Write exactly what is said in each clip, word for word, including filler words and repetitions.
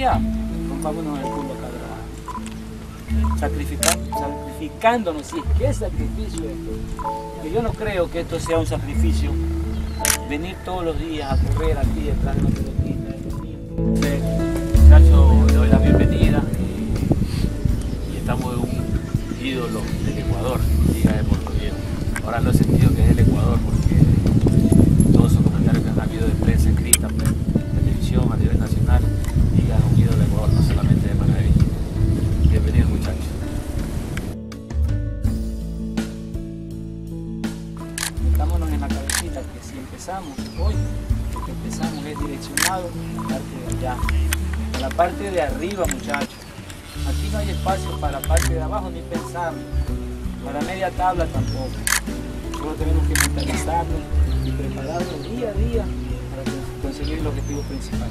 día pongámonos en el mundo acá trabajando, sacrificando, sacrificándonos, si es que es sacrificio esto. Que yo no creo que esto sea un sacrificio, venir todos los días a correr aquí detrás de la pelotita. Entonces, muchachos, le doy la bienvenida y estamos en un ídolo del Ecuador, Liga de Portoviejo. Ahora lo he sentido que es el Ecuador porque todos esos comentarios que han habido de prensa escrita, televisión, a nivel nacional, Liga es un ídolo del Ecuador, no solamente de Manaví. Bienvenidos, muchachos. Metámonos en la cabecita que si empezamos hoy, lo que empezamos es direccionado a la parte de allá, a la parte de arriba, muchachos. Aquí no hay espacio para la parte de abajo ni pensar, para media tabla tampoco. Solo tenemos que mentalizarnos y prepararnos día a día para conseguir el objetivo principal,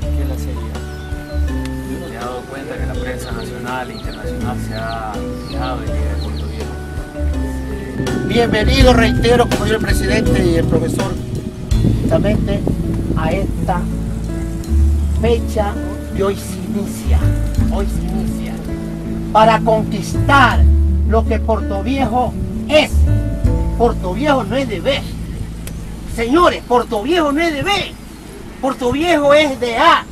que es la seriedad. Me he dado cuenta que la prensa nacional e internacional se ha fijado en Liga de Portoviejo. Bienvenido, reitero, como dijo el presidente y el profesor, justamente a esta fecha que hoy se inicia, hoy se inicia, para conquistar lo que Portoviejo es. Portoviejo no es de B. Señores, Portoviejo no es de B. Portoviejo es de A.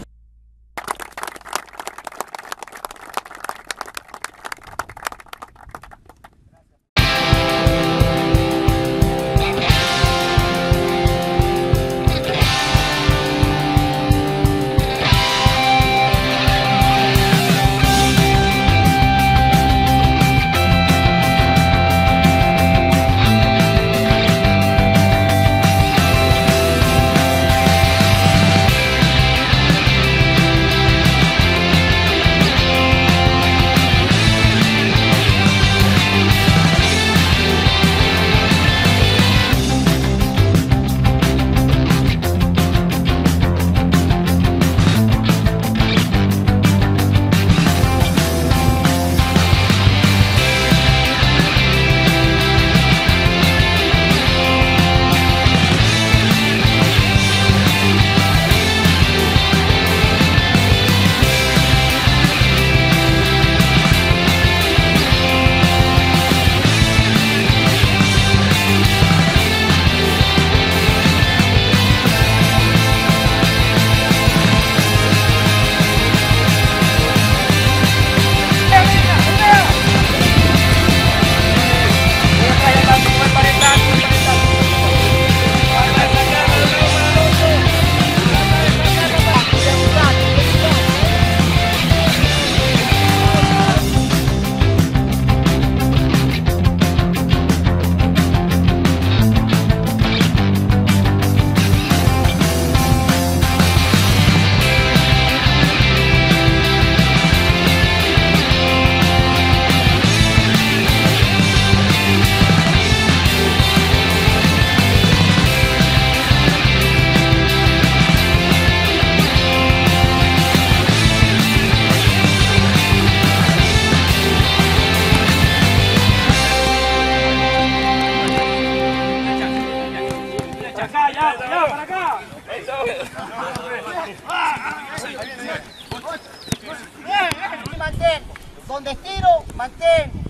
Donde estiro, mantengo.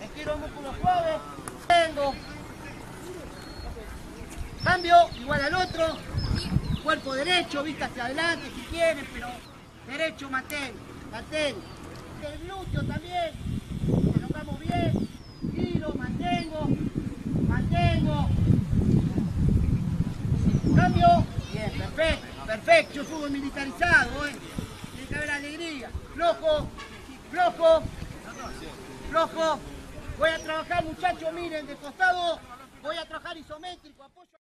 Estiro músculo suave, tengo. Cambio, igual al otro. Cuerpo derecho, vista hacia adelante si quieres, pero derecho, mantengo, mantengo. El glúteo también, colocamos bien. Giro, mantengo, mantengo. Cambio, bien, perfecto, perfecto. Yo subo militarizado, ¿eh? Tiene que haber alegría. Flojo. Flojo, flojo, voy a trabajar, muchachos, miren, de costado, voy a trabajar isométrico, apoyo.